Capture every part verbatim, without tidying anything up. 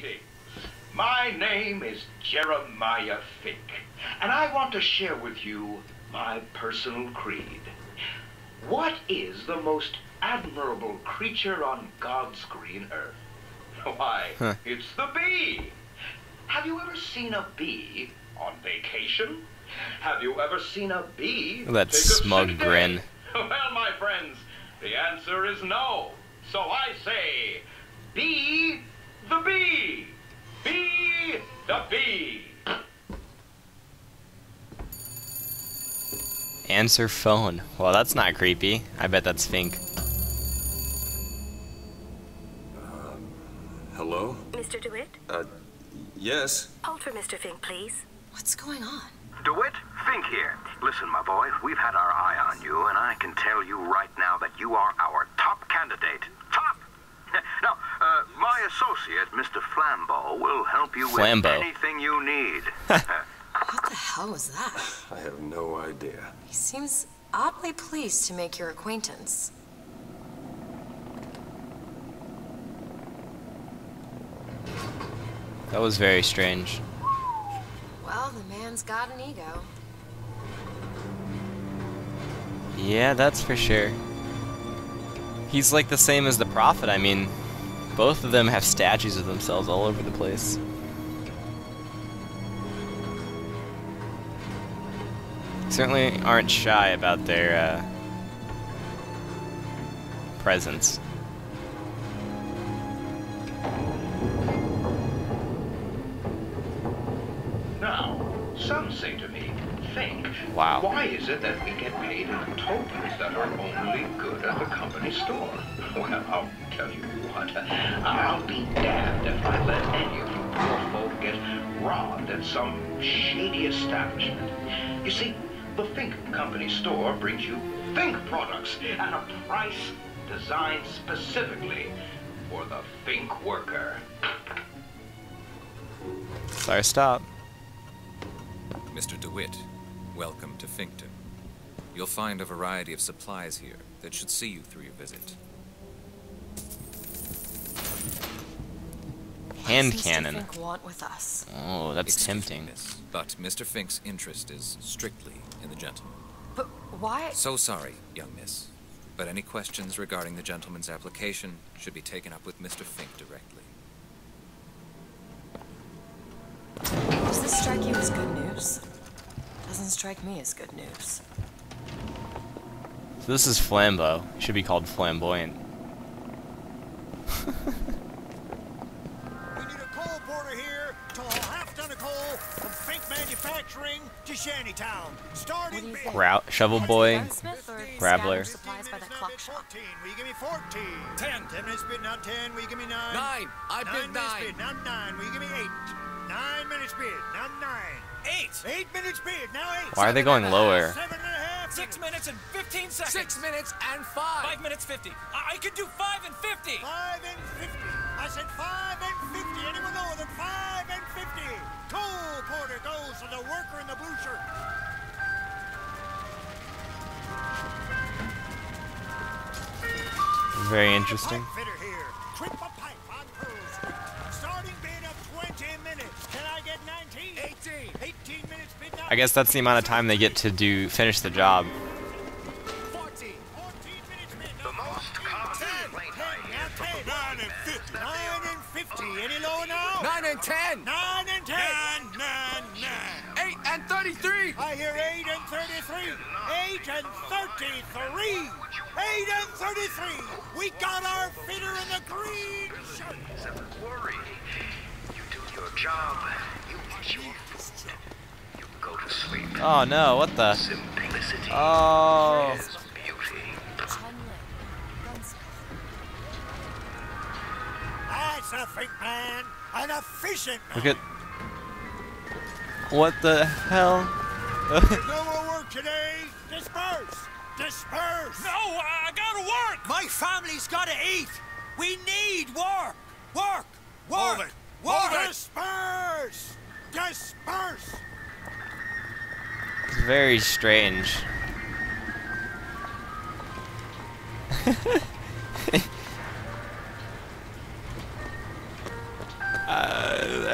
Greetings. My name is Jeremiah Fink, and I want to share with you my personal creed. What is the most admirable creature on God's green earth? Why, huh. It's the bee. Have you ever seen a bee on vacation? Have you ever seen a bee? Well, that smug grin. Well, my friends, the answer is no. So I say, be the bee. Be the bee. Answer phone. Well, that's not creepy. I bet that's Fink. Uh, hello? Mister DeWitt? Uh, yes? Hold for Mister Fink, please. What's going on? DeWitt, Fink here. Listen, my boy, we've had our eye on you, and I can tell you right now that you are our top candidate. Top! Now, uh, my associate, Mister Flambeau, will help you Flambeau. with anything you need. What the hell was that? I have no idea. He seems oddly pleased to make your acquaintance. That was very strange. Well, the man's got an ego. Yeah, that's for sure. He's like the same as the Prophet. I mean, both of them have statues of themselves all over the place. Certainly aren't shy about their uh, presence. Some say to me, Fink, wow. Why is it that we get paid in tokens that are only good at the company store? Well, I'll tell you what, I'll be damned if I let any of you poor folk get robbed at some shady establishment. You see, the Fink company store brings you Fink products at a price designed specifically for the Fink worker. Sorry, stop. Mister DeWitt, welcome to Finkton. You'll find a variety of supplies here that should see you through your visit. Hand cannon. Mister Fink want with us? Oh, that's Excuse tempting. Miss, but Mister Fink's interest is strictly in the gentleman. But why? So sorry, young miss. But any questions regarding the gentleman's application should be taken up with Mister Fink directly. Does this strike you as good news? Doesn't strike me as good news. So this is Flambeau. Should be called Flamboyant. We need a coal porter here to haul half ton of coal from Fink Manufacturing to Shantytown. Starting Grout, Shovel Boy, Graveler. Supplies by the clock shop. Will you give me fourteen? Ten. Ten minutes bid, now ten. Will you give me nine? Nine. I bid nine. Nine minutes bid, now nine. Will you give me eight? Nine minutes bid, now nine. Eight. Eight minutes bid, now eight. Why are they going lower? Seven and a half. Six minutes and fifteen seconds. Six minutes and five. Five minutes fifty. I, I could do five and fifty. Five and fifty. I said five and fifty. Anyone know that five and fifty? Coal porter goes to the worker in the blue shirt. Very interesting. Fitter here. Trip a pipe on cruise. Starting bid of twenty minutes. I guess that's the amount of time they get to do finish the job. The most common complaint I hear from the workmen is that they are overpaid. Any lower now? Nine and ten. Nine and ten. Nine, nine, nine. Eight and thirty-three. I hear eight and thirty-three. Eight and thirty-three. Eight and thirty-three. We got our fitter in the green shirt. You do your job. You watch your. Go to sleep. Oh no, what the? Simplicity oh. is beauty. That's a Fink man, an efficient man. Look at. What the hell? There's no more work today. Disperse! Disperse! No, I gotta work! My family's gotta eat! We need work! Work! Work! Over. Work! Over. Disperse! Disperse! Very strange. uh,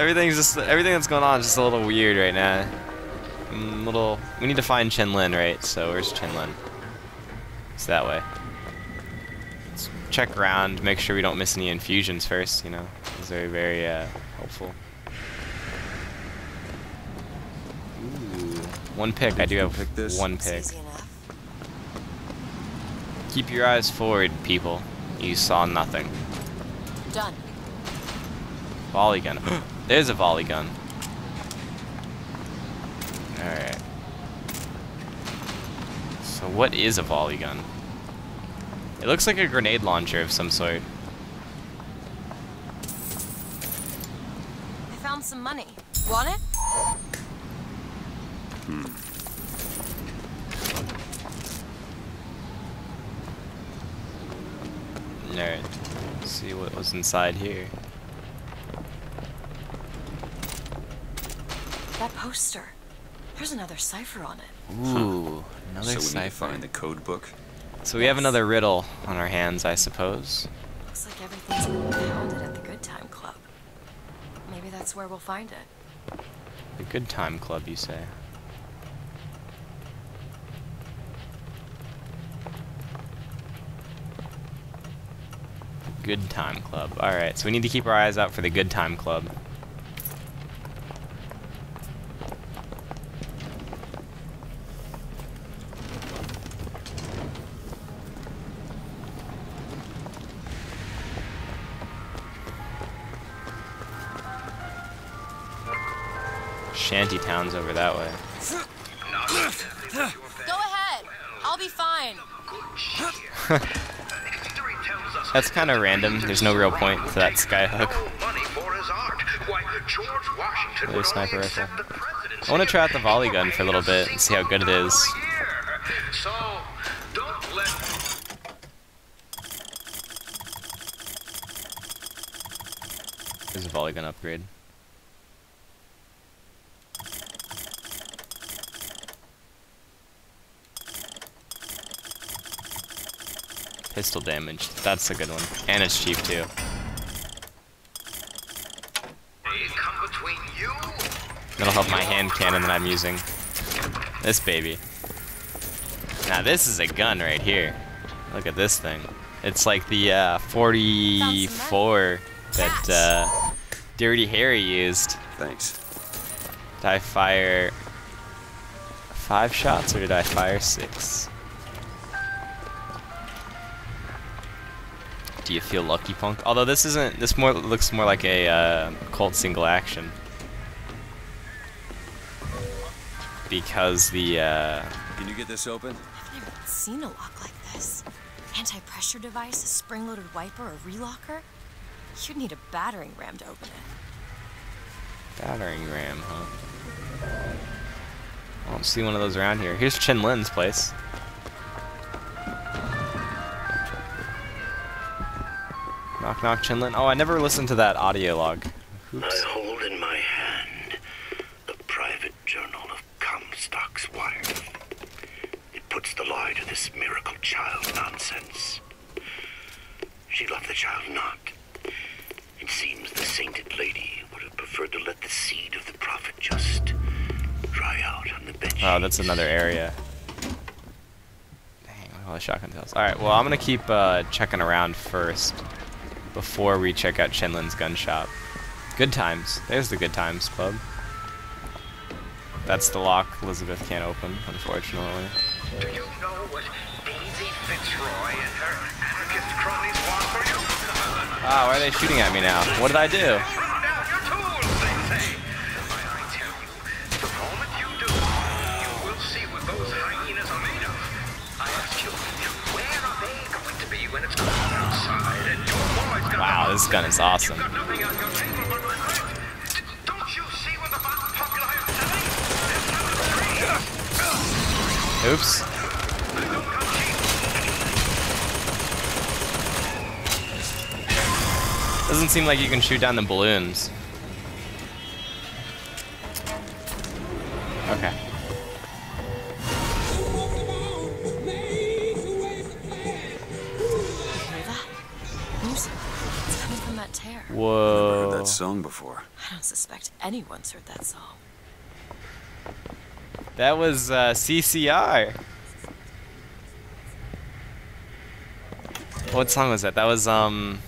everything's just everything that's going on is just a little weird right now. I'm little. We need to find Chen Lin, right? So where's Chen Lin? It's that way. Let's check around, make sure we don't miss any infusions first. You know, it's very very uh, helpful. Ooh, one pick. I do have pick this. one pick. Keep your eyes forward, people. You saw nothing. Done. Volley gun. There's a volley gun. Alright. So what is a volley gun? It looks like a grenade launcher of some sort. I found some money. Want it? Hmm. Alright. Let's see what was inside here. That poster. There's another cipher on it. Ooh, another so cipher. So we find the code book. So we yes. have another riddle on our hands, I suppose. Looks like everything's impounded at the Good Time Club. Maybe that's where we'll find it. The Good Time Club, you say? The Good Time Club. All right, so we need to keep our eyes out for the Good Time Club. Shanty towns over that way. Go ahead. I'll be fine. That's kind of random. There's no real point to that skyhook. Another sniper rifle. I want to try out the volley gun for a little bit and see how good it is. There's a volley gun upgrade. Pistol damage. That's a good one. And it's cheap too. That'll help my hand cannon that I'm using. This baby. Now this is a gun right here. Look at this thing. It's like the uh, forty-four that uh, Dirty Harry used. Thanks. Did I fire five shots or did I fire six? Do you feel lucky, punk? Although this isn't, this more looks more like a uh, Colt single action, because the. Uh, Can you get this open? I've never seen a lock like this. Anti-pressure device, a spring-loaded wiper, a relocker. You'd need a battering ram to open it. Battering ram, huh? I don't see one of those around here. Here's Chen Lin's place. Knock knock, Chen Lin. Oh, I never listened to that audio log. Oops. I hold in my hand the private journal of Comstock's wife. It puts the lie to this miracle child nonsense. She loved the child not. It seems the sainted lady would have preferred to let the seed of the prophet just dry out on the bench. Oh, that's another area. Dang, look at all the shotgun tails. All right, well, I'm gonna keep uh, checking around first. Before we check out Chen Lin's gun shop. Good Times. There's the Good Times Club. That's the lock Elizabeth can't open, unfortunately. Do you know what Daisy Fitzroy and her anarchist cronies want for you? Ah, why are they shooting at me now? What did I do? Throw down your tools, they say. But I tell you, the moment you do, you will see what those hyenas are made of. I ask you, where are they going to be when it's cold outside and you're Wow, this gun is awesome. Oops. Doesn't seem like you can shoot down the balloons. Okay. It's coming from that tear. Whoa. I've never heard that song before. I don't suspect anyone's heard that song. That was uh, C C R. What song was that? That was um.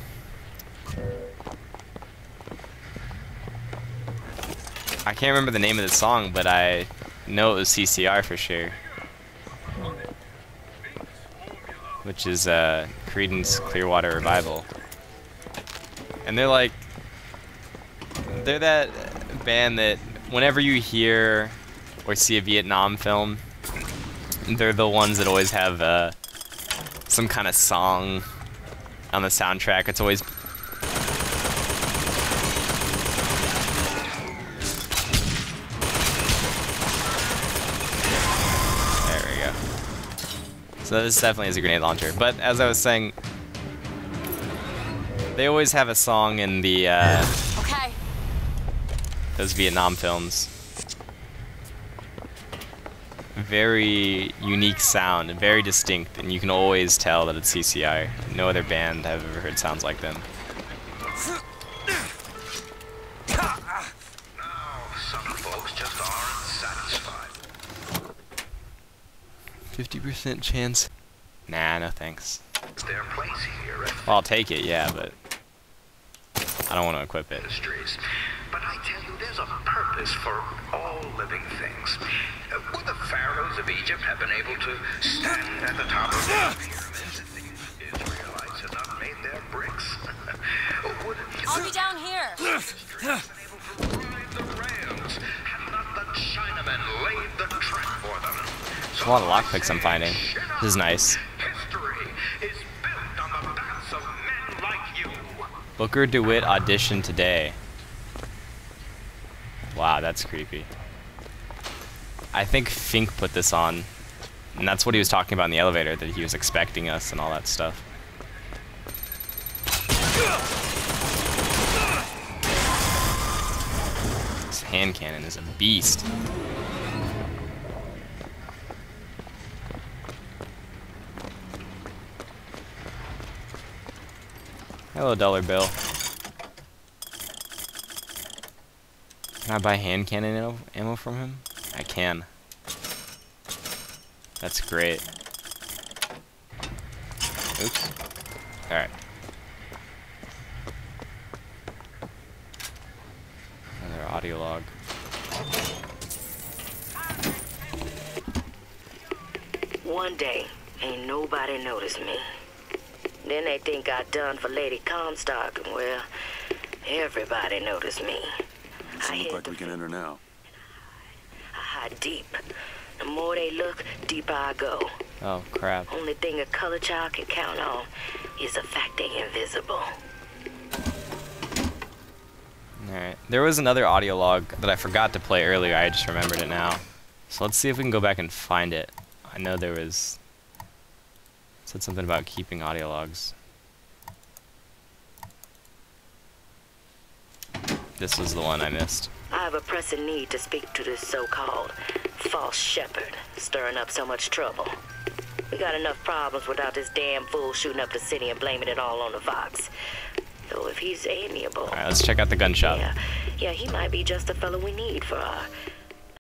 I can't remember the name of the song, but I know it was C C R for sure. Which is uh, Creedence Clearwater Revival. And they're like, they're that band that whenever you hear or see a Vietnam film, they're the ones that always have uh, some kind of song on the soundtrack. It's always... So this definitely is a grenade launcher. But as I was saying, they always have a song in the uh, okay. those Vietnam films. Very unique sound, very distinct, and you can always tell that it's C C R. No other band I've ever heard sounds like them. fifty percent chance. Nah, no thanks. Their place here, right? Well, I'll take it, yeah, but I don't want to equip it. But I tell you, there's a purpose for all living things. Uh, would the pharaohs of Egypt have been able to stand at the top of the pyramids if the Israelites had not made their bricks? would I'll be down here. Have been able to ride the rams had not the Chinamen laid the track for them. There's a lot of lockpicks I'm finding. This is nice. History is built on the backs of men like you. Booker DeWitt audition today. Wow, that's creepy. I think Fink put this on, and that's what he was talking about in the elevator, that he was expecting us and all that stuff. This hand cannon is a beast. Hello, dollar bill. Can I buy hand cannon ammo from him? I can. That's great. Oops. Alright. Another audio log. One day, ain't nobody noticed me. Then they think I done for Lady Comstock, and well, everybody noticed me. Seems like we can enter now. I hide deep. The more they look, deeper I go. Oh, crap. Only thing a color child can count on is the fact they're invisible. Alright. There was another audio log that I forgot to play earlier. I just remembered it now. So let's see if we can go back and find it. I know there was... said something about keeping audio logs. This was the one I missed. I have a pressing need to speak to this so-called false shepherd, stirring up so much trouble. We got enough problems without this damn fool shooting up the city and blaming it all on the Vox. Though if he's amiable... Alright, let's check out the gun shop. Yeah, yeah, he might be just the fellow we need for our